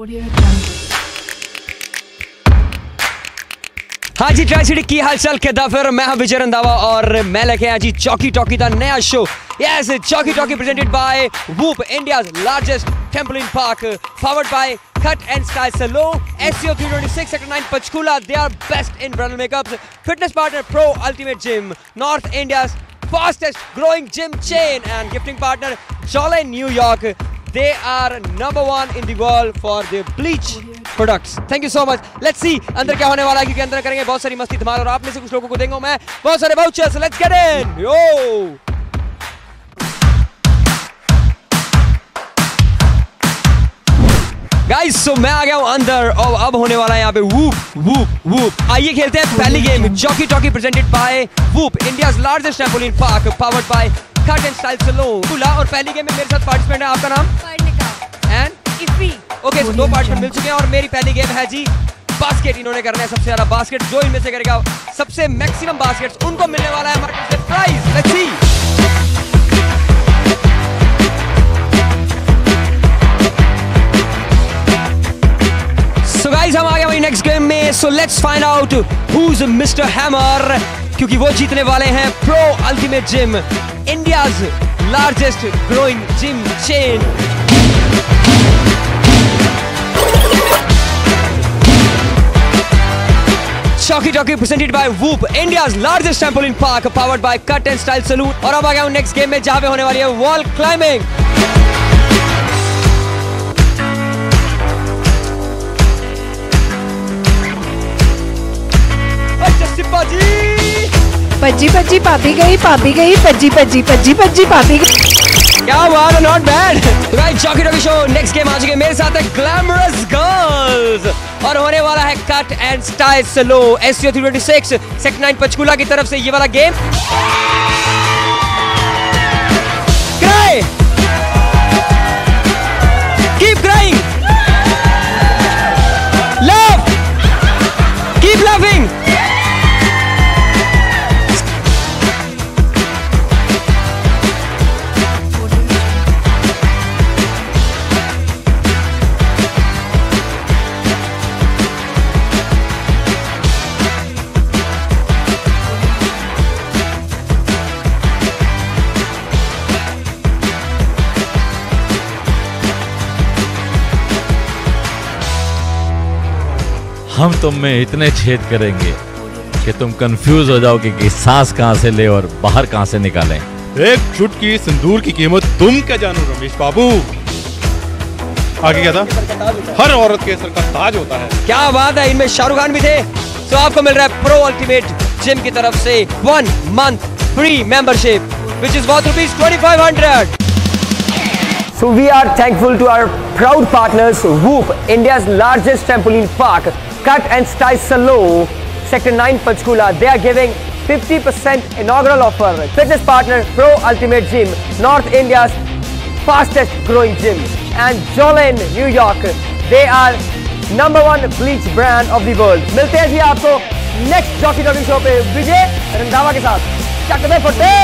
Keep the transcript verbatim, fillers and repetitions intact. Audio. हाँ जी tri city की हालचाल के दाफिर मैं हूं विजय रंधावा और मैं लेके आया जी जॉकी टॉकी का नया show. Yes jockey talkie presented by Woop, India's largest trampoline park, powered by Cut and Style Salon, S C O three twenty-six, Sector nine, Panchkula. They are best in bridal makeups. Fitness partner Pro Ultimate Gym, North India's fastest growing gym chain, and gifting partner Jolay New York. They are number one in the world for their bleach products. Thank you so much. Let's see अंदर क्या होने वाला है, क्योंकि अंदर करेंगे बहुत सारी मस्ती धमाल और आप में से कुछ लोगों को देंगे मैं बहुत सारे vouchers. Let's get in. Yo. Guys so मैं आ गया हूँ अंदर और अब होने वाला है यहाँ पे वूप वूप वूप. आइए खेलते हैं पहली game. Jockey talkie presented by Woop, India's largest trampoline park, powered by cut and style salon. और पहली गेम में मेरे साथ पार्टिसिपेंट है, आपका नाम एंड इफी. ओके दो पार्टिसिपेंट मिल चुके हैं और मेरी पहली गेम है जी बास्केट. इन्होंने करना है सबसे ज्यादा बास्केट. जो इनमें से करेगा सबसे मैक्सिमम बास्केट उनको मिलने वाला है हमारे प्राइज. Let's see. हम आ गए नेक्स्ट गेम में. So let's find out who is mister Hammer, क्योंकि वो जीतने वाले हैं pro ultimate gym, India's largest growing gym chain. Jockey talkie presented by Woop, India's largest trampoline park, powered by cut and style salon. और अब आ गया next game में जहां पे होने वाली है वॉल क्लाइंबिंग. पज्जी पज्जी पापी गई पापी गई पज्जी पज्जी पज्जी पज्जी पापी गई. क्या बात है, नॉट बैड. तो guys jockey talkie show next game आ चुके. मेरे साथ है ग्लैमरस गर्ल्स और होने वाला है cut and style salon, SCO three twenty six, sector nine, Panchkula की तरफ से ये वाला game. Cry keep crying love keep loving. हम तुम में इतने छेद करेंगे कि तुम कंफ्यूज हो जाओगे कि सांस कहां से ले और बाहर कहां से निकालें. एक चुटकी सिंदूर की कीमत तुम क्या जानो रमेश बाबू. आगे क्या था, हर औरत के सर का ताज होता है. क्या बात है, इनमें शाहरुख खान भी थे. तो आपको मिल रहा है प्रो अल्टीमेट जिम की तरफ से one month free membership which is worth rupees twenty five hundred. So we are thankful to our proud partners Whoop, India's largest trampoline park, Cut and Style Salon, Sector nine, Panchkula. They are giving fifty percent inaugural offer. Fitness partner Pro Ultimate Gym, North India's fastest growing gym, and Jolay New York. They are number one bleach brand of the world. मिलते हैं जी आपको next Jockey Talkie Show पे विजय रंधावा के साथ. चकते फटे.